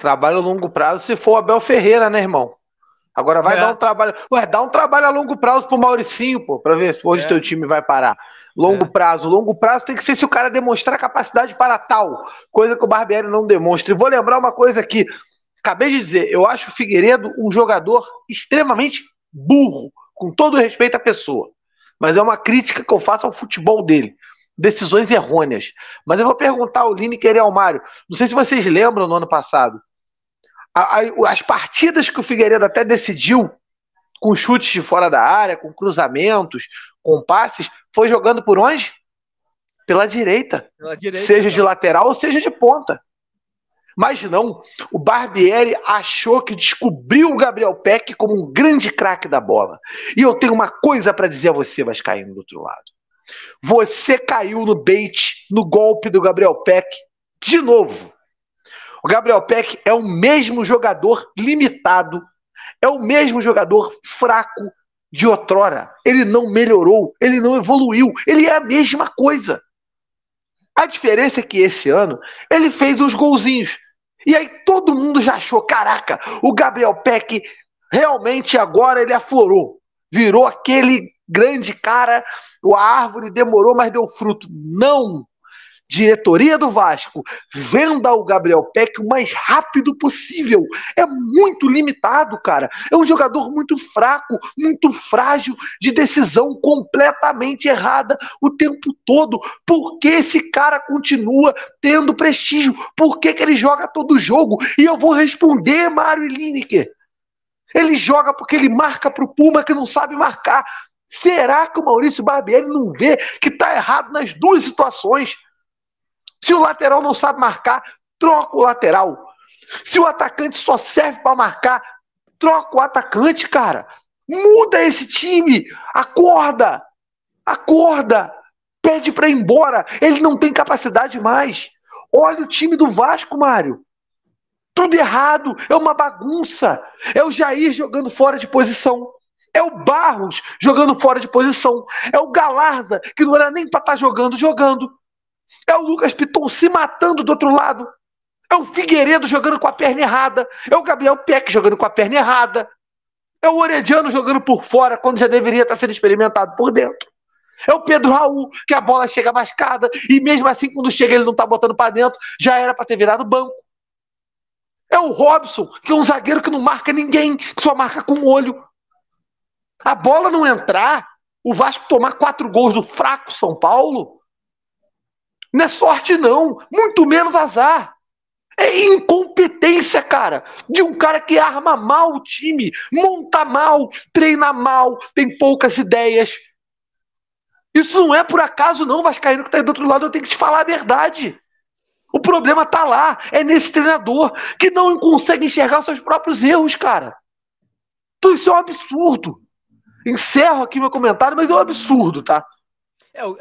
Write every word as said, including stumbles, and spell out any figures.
Trabalho a longo prazo se for o Abel Ferreira, né, irmão? Agora vai é. dar um trabalho... Ué, dá um trabalho a longo prazo pro Mauricinho, pô, pra ver onde é. teu time vai parar. Longo é. prazo. Longo prazo tem que ser se o cara demonstrar capacidade para tal. Coisa que o Barbieri não demonstra. E vou lembrar uma coisa aqui. Acabei de dizer, eu acho o Figueiredo um jogador extremamente burro, com todo o respeito à pessoa. Mas é uma crítica que eu faço ao futebol dele. Decisões errôneas. Mas eu vou perguntar ao Lineker e ao Mário. Não sei se vocês lembram no ano passado. A, a, as partidas que o Figueiredo até decidiu, com chutes de fora da área, com cruzamentos, com passes, foi jogando por onde? Pela direita. Pela direita seja cara. de lateral ou seja de ponta. Mas não, o Barbieri achou que descobriu o Gabriel Peck como um grande craque da bola. E eu tenho uma coisa para dizer a você, vascaíno, do outro lado. Você caiu no bait, no golpe do Gabriel Peck, de novo. O Gabriel Peck é o mesmo jogador limitado, é o mesmo jogador fraco de outrora. Ele não melhorou, ele não evoluiu, ele é a mesma coisa. A diferença é que esse ano ele fez uns golzinhos. E aí todo mundo já achou, caraca, o Gabriel Peck realmente agora ele aflorou. Virou aquele grande cara, a árvore demorou, mas deu fruto. Não! Diretoria do Vasco, venda o Gabriel Peck o mais rápido possível. É muito limitado, cara. É um jogador muito fraco, muito frágil, de decisão completamente errada o tempo todo. Por que esse cara continua tendo prestígio? Por que que ele joga todo jogo? E eu vou responder, Mario Lineker. Ele joga porque ele marca pro Puma que não sabe marcar. Será que o Maurício Barbieri não vê que tá errado nas duas situações? Se o lateral não sabe marcar, troca o lateral. Se o atacante só serve para marcar, troca o atacante, cara. Muda esse time. Acorda. Acorda. Pede para ir embora. Ele não tem capacidade mais. Olha o time do Vasco, Mário. Tudo errado. É uma bagunça. É o Jair jogando fora de posição. É o Barros jogando fora de posição. É o Galarza, que não era nem para estar jogando, jogando. É o Lucas Piton se matando do outro lado. É o Figueiredo jogando com a perna errada. É o Gabriel Peck jogando com a perna errada. É o Orediano jogando por fora, quando já deveria estar sendo experimentado por dentro. É o Pedro Raul, que a bola chega mascada, e mesmo assim, quando chega, ele não está botando para dentro. Já era para ter virado banco. É o Robson, que é um zagueiro que não marca ninguém, que só marca com o olho. A bola não entrar, o Vasco tomar quatro gols do fraco São Paulo... Não é sorte não, muito menos azar. É incompetência, cara, de um cara que arma mal o time, monta mal, treina mal, tem poucas ideias. Isso não é por acaso não, vascaíno que tá aí do outro lado, eu tenho que te falar a verdade. O problema tá lá, é nesse treinador que não consegue enxergar seus próprios erros, cara. Então isso é um absurdo. Encerro aqui meu comentário, mas é um absurdo, tá? É, o